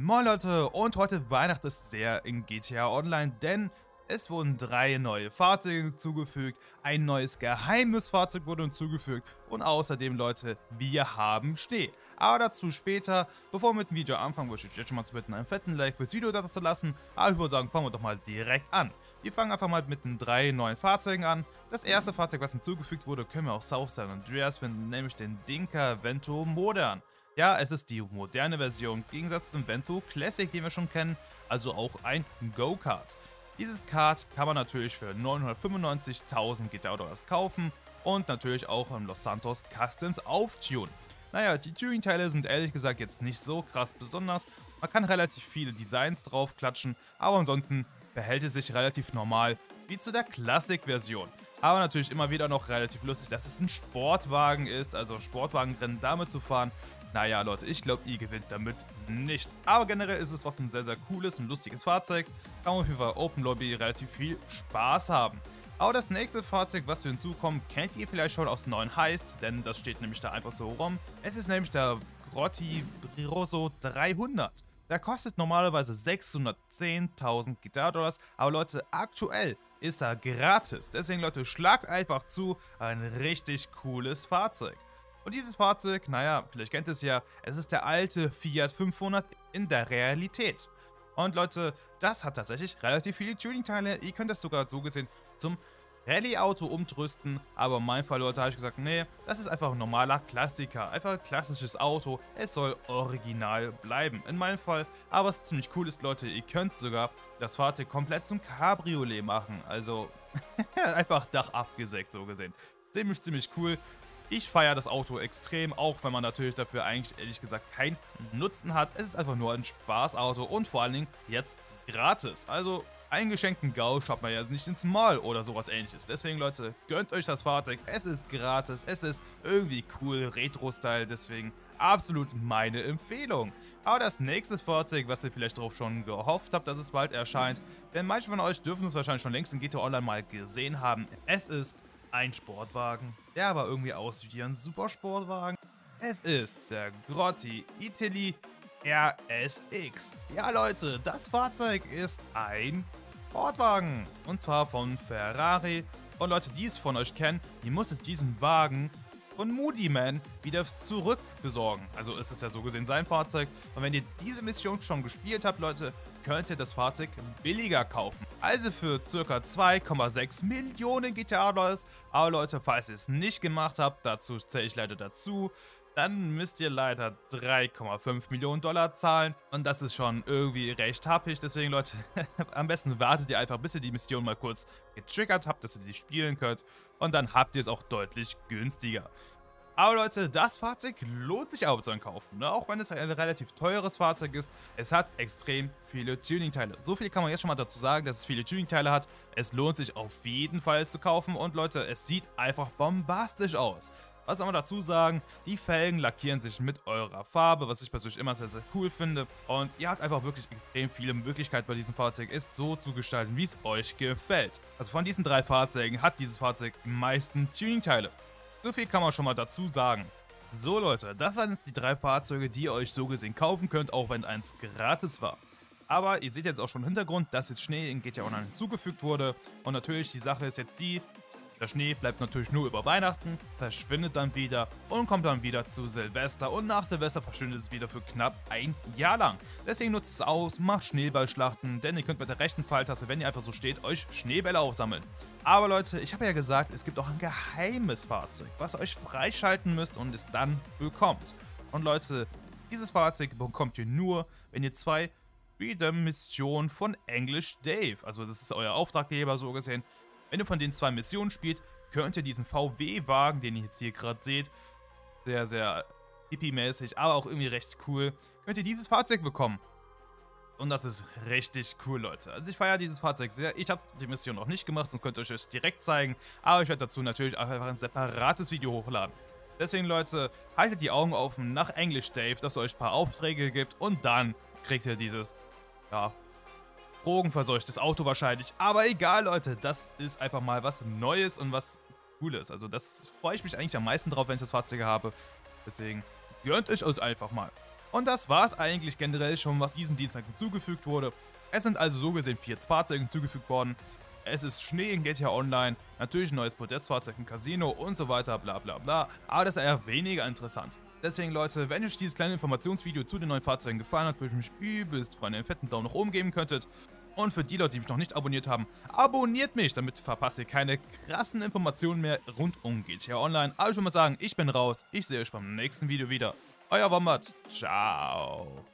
Moin Leute, und heute Weihnachten ist sehr in GTA Online, denn es wurden 3 neue Fahrzeuge hinzugefügt, ein neues geheimes Fahrzeug wurde hinzugefügt und außerdem, Leute, wir haben Schnee. Aber dazu später. Bevor wir mit dem Video anfangen, würde ich jetzt schon mal zu bitten, einen fetten Like fürs Video da zu lassen. Aber ich würde sagen, fangen wir doch mal direkt an. Wir fangen einfach mal mit den 3 neuen Fahrzeugen an. Das erste Fahrzeug, was hinzugefügt wurde, können wir auch South San Andreas finden, nämlich den Dinka Vento Modern. Ja, es ist die moderne Version, im Gegensatz zum Vento Classic, den wir schon kennen, also auch ein Go-Kart. Dieses Kart kann man natürlich für 995.000 GTA-Dollars kaufen und natürlich auch im Los Santos Customs auftunen. Naja, die Tuning-Teile sind ehrlich gesagt jetzt nicht so krass besonders, man kann relativ viele Designs drauf klatschen, aber ansonsten verhält es sich relativ normal wie zu der Classic-Version. Aber natürlich immer wieder noch relativ lustig, dass es ein Sportwagen ist, also Sportwagenrennen damit zu fahren. Naja Leute, ich glaube, ihr gewinnt damit nicht. Aber generell ist es trotzdem ein sehr, sehr cooles und lustiges Fahrzeug. Kann man auf jeden Fall Open Lobby relativ viel Spaß haben. Aber das nächste Fahrzeug, was wir hinzukommen, kennt ihr vielleicht schon aus dem neuen Heist, denn das steht nämlich da einfach so rum. Es ist nämlich der Grotti Brioso 300. Der kostet normalerweise 610.000 GTA-Dollars, aber Leute, aktuell ist er gratis. Deswegen Leute, schlagt einfach zu, ein richtig cooles Fahrzeug. Und dieses Fahrzeug, naja, vielleicht kennt ihr es ja, es ist der alte Fiat 500 in der Realität. Und Leute, das hat tatsächlich relativ viele Tuning-Teile. Ihr könnt das sogar so gesehen zum Rallye-Auto umtrüsten. Aber in meinem Fall, Leute, habe ich gesagt, nee, das ist einfach ein normaler Klassiker. Einfach ein klassisches Auto. Es soll original bleiben. In meinem Fall, aber was ziemlich cool ist, Leute, ihr könnt sogar das Fahrzeug komplett zum Cabriolet machen. Also, einfach Dach abgesägt, so gesehen. Ziemlich cool. Ich feiere das Auto extrem, auch wenn man natürlich dafür eigentlich ehrlich gesagt keinen Nutzen hat. Es ist einfach nur ein Spaßauto und vor allen Dingen jetzt gratis. Also einen geschenkten Gaul schaut man ja nicht ins Maul oder sowas ähnliches. Deswegen Leute, gönnt euch das Fahrzeug. Es ist gratis, es ist irgendwie cool, Retro-Style, deswegen absolut meine Empfehlung. Aber das nächste Fahrzeug, was ihr vielleicht drauf schon gehofft habt, dass es bald erscheint, denn manche von euch dürfen es wahrscheinlich schon längst in GTA Online mal gesehen haben, es ist ein Sportwagen, der aber irgendwie aussieht wie ein Supersportwagen. Es ist der Grotti Italy RSX. Ja Leute, das Fahrzeug ist ein Sportwagen. Und zwar von Ferrari. Und Leute, die es von euch kennen, ihr musstet diesen Wagen von Moody Man wieder zurück besorgen. Also ist es ja so gesehen sein Fahrzeug. Und wenn ihr diese Mission schon gespielt habt, Leute, könnt ihr das Fahrzeug billiger kaufen. Also für ca. 2,6 Millionen GTA-Dollars. Aber Leute, falls ihr es nicht gemacht habt, dazu zähle ich leider dazu, dann müsst ihr leider 3,5 Millionen Dollar zahlen. Und das ist schon irgendwie recht happig. Deswegen Leute, am besten wartet ihr einfach, bis ihr die Mission mal kurz getriggert habt, dass ihr die spielen könnt. Und dann habt ihr es auch deutlich günstiger. Aber Leute, das Fahrzeug lohnt sich aber zu kaufen, ne? Auch wenn es ein relativ teures Fahrzeug ist. Es hat extrem viele Tuning-Teile. So viel kann man jetzt schon mal dazu sagen, dass es viele Tuning-Teile hat. Es lohnt sich auf jeden Fall, es zu kaufen. Und Leute, es sieht einfach bombastisch aus. Was soll man dazu sagen? Die Felgen lackieren sich mit eurer Farbe, was ich persönlich immer sehr, sehr cool finde. Und ihr habt einfach wirklich extrem viele Möglichkeiten bei diesem Fahrzeug, es so zu gestalten, wie es euch gefällt. Also von diesen 3 Fahrzeugen hat dieses Fahrzeug die meisten Tuning-Teile. So viel kann man schon mal dazu sagen. So Leute, das waren jetzt die 3 Fahrzeuge, die ihr euch so gesehen kaufen könnt, auch wenn eins gratis war. Aber ihr seht jetzt auch schon im Hintergrund, dass jetzt Schnee in GTA Online hinzugefügt wurde. Und natürlich die Sache ist jetzt die, der Schnee bleibt natürlich nur über Weihnachten, verschwindet dann wieder und kommt dann wieder zu Silvester. Und nach Silvester verschwindet es wieder für knapp ein Jahr lang. Deswegen nutzt es aus, macht Schneeballschlachten, denn ihr könnt mit der rechten Pfeiltaste, wenn ihr einfach so steht, euch Schneebälle aufsammeln. Aber Leute, ich habe ja gesagt, es gibt auch ein geheimes Fahrzeug, was ihr euch freischalten müsst und es dann bekommt. Und Leute, dieses Fahrzeug bekommt ihr nur, wenn ihr 2 Freedom-Missionen von English Dave, also das ist euer Auftraggeber so gesehen. Wenn ihr von den 2 Missionen spielt, könnt ihr diesen VW-Wagen, den ihr jetzt hier gerade seht, sehr, sehr hippie-mäßig, aber auch irgendwie recht cool, könnt ihr dieses Fahrzeug bekommen. Und das ist richtig cool, Leute. Also ich feiere dieses Fahrzeug sehr. Ich habe die Mission noch nicht gemacht, sonst könnt ihr euch das direkt zeigen. Aber ich werde dazu natürlich einfach ein separates Video hochladen. Deswegen, Leute, haltet die Augen offen nach English Dave, dass er euch ein paar Aufträge gibt. Und dann kriegt ihr dieses, ja, drogenverseuchtes Auto wahrscheinlich. Aber egal, Leute, das ist einfach mal was Neues und was Cooles. Also das freue ich mich eigentlich am meisten drauf, wenn ich das Fahrzeug habe. Deswegen gönnt euch einfach mal. Und das war es eigentlich generell schon, was diesem Dienstag hinzugefügt wurde. Es sind also so gesehen 4 Fahrzeuge hinzugefügt worden. Es ist Schnee in GTA Online, natürlich ein neues Podestfahrzeug im Casino und so weiter, bla bla bla. Aber das ist eher weniger interessant. Deswegen Leute, wenn euch dieses kleine Informationsvideo zu den neuen Fahrzeugen gefallen hat, würde ich mich übelst freuen, wenn ihr einen fetten Daumen nach oben geben könntet. Und für die Leute, die mich noch nicht abonniert haben, abonniert mich, damit verpasst ihr keine krassen Informationen mehr rund um GTA Online. Aber ich würde mal sagen, ich bin raus, ich sehe euch beim nächsten Video wieder. Euer Wombat, ciao.